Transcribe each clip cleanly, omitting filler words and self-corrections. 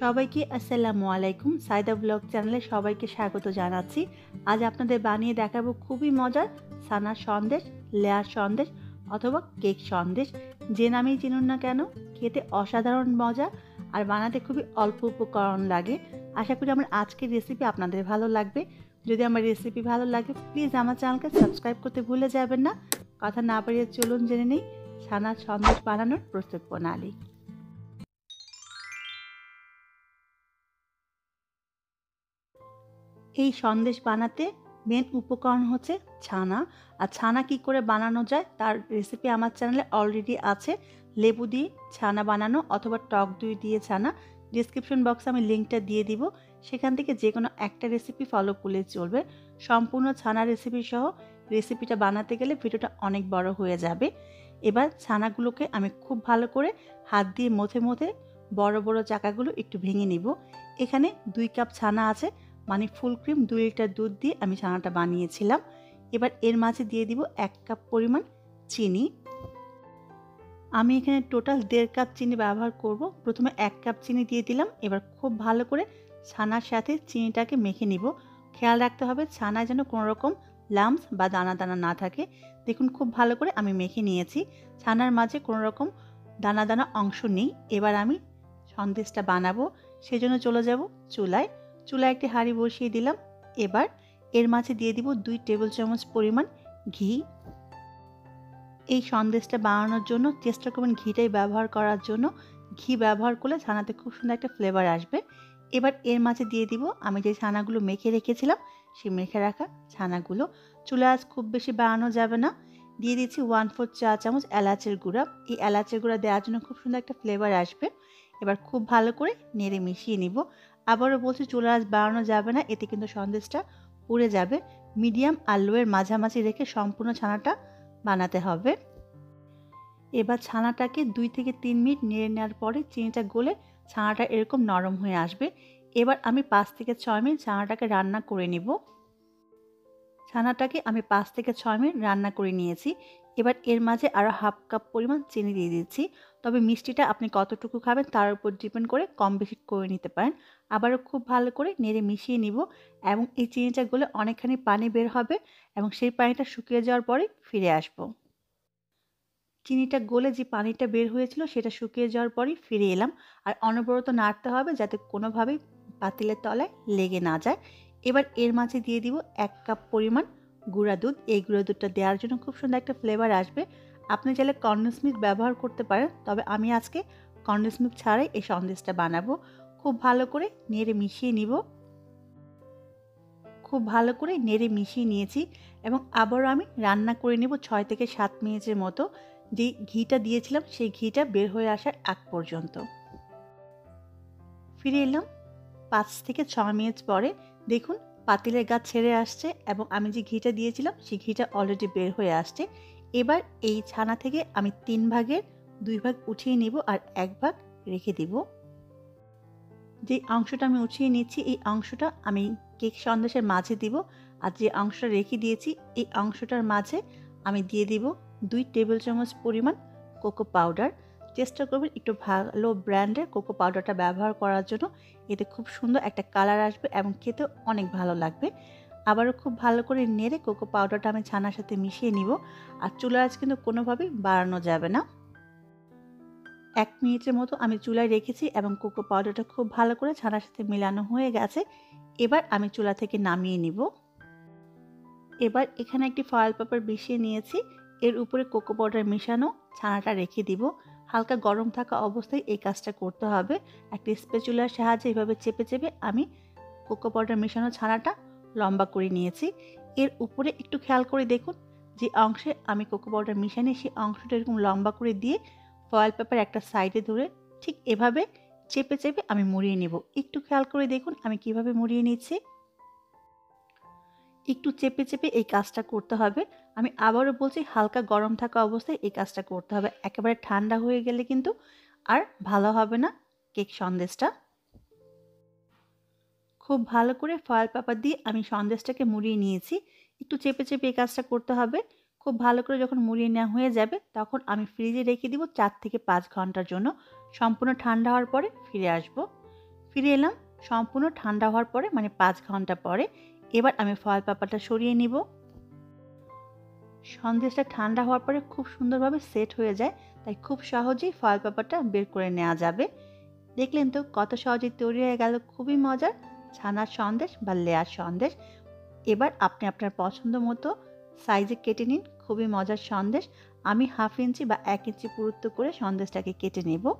সবাইকে আসসালামু আলাইকুম। সাইদা ব্লগ চ্যানেলে সবাইকে স্বাগত জানাচ্ছি। আজ আপনাদের বানিয়ে দেখাবো খুবই মজার ছানা সন্দেশ, লেয়ার সন্দেশ অথবা কেক সন্দেশ, যে নামেই চিনুন না কেন খেতে অসাধারণ মজা আর বানাতে খুবই অল্প উপকরণ লাগে। আশা করি আমার আজকের রেসিপি আপনাদের ভালো লাগবে। যদি আমার রেসিপি ভালো লাগে প্লিজ আমার চ্যানেলকে সাবস্ক্রাইব করতে ভুলে যাবেন না। কথা না বাড়িয়ে চলুন জেনে নিই ছানা সন্দেশ বানানোর প্রস্তুত প্রণালী। এই সন্দেশ বানাতে মেন উপকরণ হচ্ছে ছানা, আর ছানা কী করে বানানো যায় তার রেসিপি আমার চ্যানেলে অলরেডি আছে, লেবু দিয়ে ছানা বানানো অথবা টক দই দিয়ে ছানা। ডিসক্রিপশন বক্সে আমি লিঙ্কটা দিয়ে দিব, সেখান থেকে যে কোনো একটা রেসিপি ফলো করলে চলবে। সম্পূর্ণ ছানা রেসিপি সহ রেসিপিটা বানাতে গেলে ভিডিওটা অনেক বড় হয়ে যাবে। এবার ছানাগুলোকে আমি খুব ভালো করে হাত দিয়ে মথে মথে বড় বড় চাকাগুলো একটু ভেঙে নিব। এখানে 2 কাপ ছানা আছে, মানে ফুল ক্রিম 2 লিটার দুধ দিয়ে আমি ছানাটা বানিয়েছিলাম। এবার এর মাঝে দিয়ে দিব 1 কাপ পরিমাণ চিনি। আমি এখানে টোটাল 1.5 কাপ চিনি ব্যবহার করব। প্রথমে 1 কাপ চিনি দিয়ে দিলাম। এবার খুব ভালো করে ছানার সাথে চিনিটাকে মেখে নিব। খেয়াল রাখতে হবে ছানায় যেন কোনো রকম লাম্পস বা দানা দানা না থাকে। দেখুন খুব ভালো করে আমি মেখে নিয়েছি, ছানার মাঝে কোনো রকম দানা দানা অংশ নেই। এবার আমি সন্দেশটা বানাবো, সেজন্য চলে যাব চুলায়। চুলায় একটি হাঁড়ি বসিয়ে দিলাম। এবার এর মাঝে দিয়ে দিব 2 টেবিল চামচ পরিমাণ ঘি। এই সন্দেশটা বানানোর জন্য চেষ্টা করবেন ঘিটাই ব্যবহার করার জন্য, ঘি ব্যবহার করলে ছানাতে খুব সুন্দর একটা ফ্লেভার আসবে। এবার এর মাঝে দিয়ে দিব আমি যে ছানাগুলো মেখে রেখেছিলাম সেই মেখে রাখা ছানাগুলো। চুলা আজ খুব বেশি বাড়ানো যাবে না। দিয়ে দিচ্ছি 1/4 চা চামচ এলাচের গুঁড়া। এই এলাচের গুঁড়া দেওয়ার জন্য খুব সুন্দর একটা ফ্লেভার আসবে। এবার খুব ভালো করে নেড়ে মিশিয়ে নিব। আবারও বলছি চুলা আঁচ বাড়ানো যাবে না, এতে কিন্তু সন্দেশটা পুড়ে যাবে। মিডিয়াম আর লোয়ের মাঝামাঝি রেখে সম্পূর্ণ ছানাটা বানাতে হবে। এবার ছানাটাকে 2 থেকে 3 মিনিট নেড়ে নেওয়ার পরে চিনিটা গলে ছানাটা এরকম নরম হয়ে আসবে। এবার আমি 5 থেকে 6 মিনিট ছানাটাকে রান্না করে নিব। ছানাটাকে আমি 5 থেকে 6 মিনিট রান্না করে নিয়েছি। এবার এর মাঝে আরও 1/2 কাপ পরিমাণ চিনি দিয়ে দিচ্ছি। তবে মিষ্টিটা আপনি কতটুকু খাবেন তার উপর ডিপেন্ড করে কম বেশি করে নিতে পারেন। আবারও খুব ভালো করে নেড়ে মিশিয়ে নিব এবং এই চিনিটা গলে অনেকখানি পানি বের হবে এবং সেই পানিটা শুকিয়ে যাওয়ার পরে ফিরে আসব। চিনিটা গলে যে পানিটা বের হয়েছিল সেটা শুকিয়ে যাওয়ার পরই ফিরে এলাম। আর অনবরত নাড়তে হবে যাতে কোনোভাবেই পাতিলের তলায় লেগে না যায়। এবার এর মাঝে দিয়ে দিব 1 কাপ পরিমাণ গুঁড়া দুধ। এই গুঁড়া দুধটা দেওয়ার জন্য খুব সুন্দর একটা ফ্লেভার আসবে। আপনি চাইলে কনডেন্স মিল্ক ব্যবহার করতে পারেন, তবে আমি আজকে কনডেন্স মিল্ক ছাড়াই এই সন্দেশটা বানাবো। খুব ভালো করে নেড়ে মিশিয়ে নিব। খুব ভালো করে নেড়ে মিশিয়ে নিয়েছি এবং আবারও আমি রান্না করে নেব 6 থেকে 7 মিনিটের মতো, যে ঘিটা দিয়েছিলাম সেই ঘিটা বের হয়ে আসার আগ পর্যন্ত। ফিরে এলাম 5 থেকে 6 মিনিট পরে। দেখুন পাতিলের গা ছেড়ে আসছে এবং আমি যে ঘিটা দিয়েছিলাম সেই ঘিটা অলরেডি বের হয়ে আসছে। এবার এই ছানা থেকে আমি 3 ভাগের 2 ভাগ উঠিয়ে নিব আর 1 ভাগ রেখে দিব। যে অংশটা আমি উঠিয়ে নিচ্ছি এই অংশটা আমি কেক সন্দেশের মাঝে দিব, আর যে অংশটা রেখে দিয়েছি এই অংশটার মাঝে আমি দিয়ে দিব 2 টেবিল চামচ পরিমাণ কোকো পাউডার। চেষ্টা করবেন একটু ভালো ব্র্যান্ডের কোকো পাউডারটা ব্যবহার করার জন্য, এতে খুব সুন্দর একটা কালার আসবে এবং খেতে অনেক ভালো লাগবে। আবারও খুব ভালো করে নেড়ে কোকো পাউডারটা আমি ছানার সাথে মিশিয়ে নিব। আর চুলার আঁচ কিন্তু কোনোভাবেই বাড়ানো যাবে না। 1 মিনিটের মতো আমি চুলায় রেখেছি এবং কোকো পাউডারটা খুব ভালো করে ছানার সাথে মেলানো হয়ে গেছে। এবার আমি চুলা থেকে নামিয়ে নিব। এবার এখানে একটি ফয়েল পেপার বিছিয়ে নিয়েছি, এর উপরে কোকো পাউডার মেশানো ছানাটা রেখে দিব। হালকা গরম থাকা অবস্থায় এই কাজটা করতে হবে। একটি স্প্যাচুলার সাহায্যে এইভাবে চেপে চেপে আমি কোকো পাউডার মেশানো ছানাটা লম্বা করে নিয়েছি। এর উপরে একটু খেয়াল করে দেখুন যে অংশে আমি কোকো পাউডার মিশানি সেই অংশটা এরকম লম্বা করে দিয়ে ফয়েল পেপার একটা সাইডে ধরে ঠিক এভাবে চেপে চেপে আমি মুড়িয়ে নেব। একটু খেয়াল করে দেখুন আমি কিভাবে মুড়িয়ে নিচ্ছি। একটু চেপে চেপে এই কাজটা করতে হবে। আমি আবারও বলছি হালকা গরম থাকা অবস্থায় এই কাজটা করতে হবে। একেবারে ঠান্ডা হয়ে গেলে কিন্তু আর ভালো হবে না কেক সন্দেশটা। খুব ভালো করে ফয়েল পেপার দিয়ে আমি সন্দেশটাকে মুড়িয়ে নিয়েছি। একটু চেপে চেপে এই কাজটা করতে হবে। খুব ভালো করে যখন মুড়িয়ে নেওয়া হয়ে যাবে তখন আমি ফ্রিজে রেখে দিব 4 থেকে 5 ঘন্টার জন্য। সম্পূর্ণ ঠান্ডা হওয়ার পরে ফিরে আসব। फिर एलम सम्पूर्ण ठंडा हवार पर मैं 5 घंटा पर एबार आमी फल पापड़ा सरिए निब। सन्देशटा ठंडा हवार पर खूब सुंदर भावे सेट हो जाए ताई खूब सहजे फल पापड़ा बेर करे नेওয়া যাবে। देखलें तो कत सहजे तैरि हो गेल खूबई मजार छानार सन्देश बा লেয়ার सन्देश। एबार आपनि आपनार पसंद मतो साइजे केटे निन खूबई मजार सन्देश। आमी हाफ इंची बा 1 इंची पुरुत्व करे सन्देशटाके केटे नेब।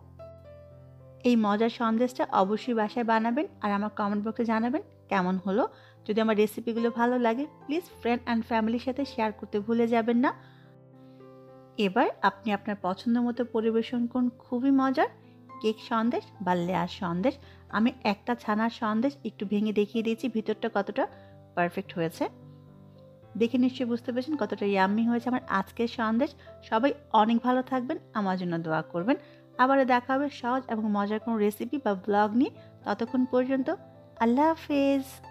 এই মজার সন্দেশটা অবশ্যই বাসায় বানাবেন আর আমার কমেন্ট বক্সে জানাবেন কেমন হলো। যদি আমার রেসিপিগুলো ভালো লাগে প্লিজ ফ্রেন্ড অ্যান্ড ফ্যামিলির সাথে শেয়ার করতে ভুলে যাবেন না। এবার আপনি আপনার পছন্দ মতো পরিবেশন করুন খুবই মজার কেক সন্দেশ বা লেয়ার সন্দেশ। আমি একটা ছানার সন্দেশ একটু ভেঙে দেখিয়ে দিয়েছি ভিতরটা কতটা পারফেক্ট হয়েছে, দেখে নিশ্চয়ই বুঝতে পেরেছেন কতটা ইয়াম্মি হয়েছে আমার আজকের সন্দেশ। সবাই অনেক ভালো থাকবেন, আমার জন্য দোয়া করবেন। আবার দেখা হবে সহজ এবং মজার কোনো রেসিপি বা ব্লগ নিয়ে। ততক্ষণ পর্যন্ত আল্লাহ হাফেজ।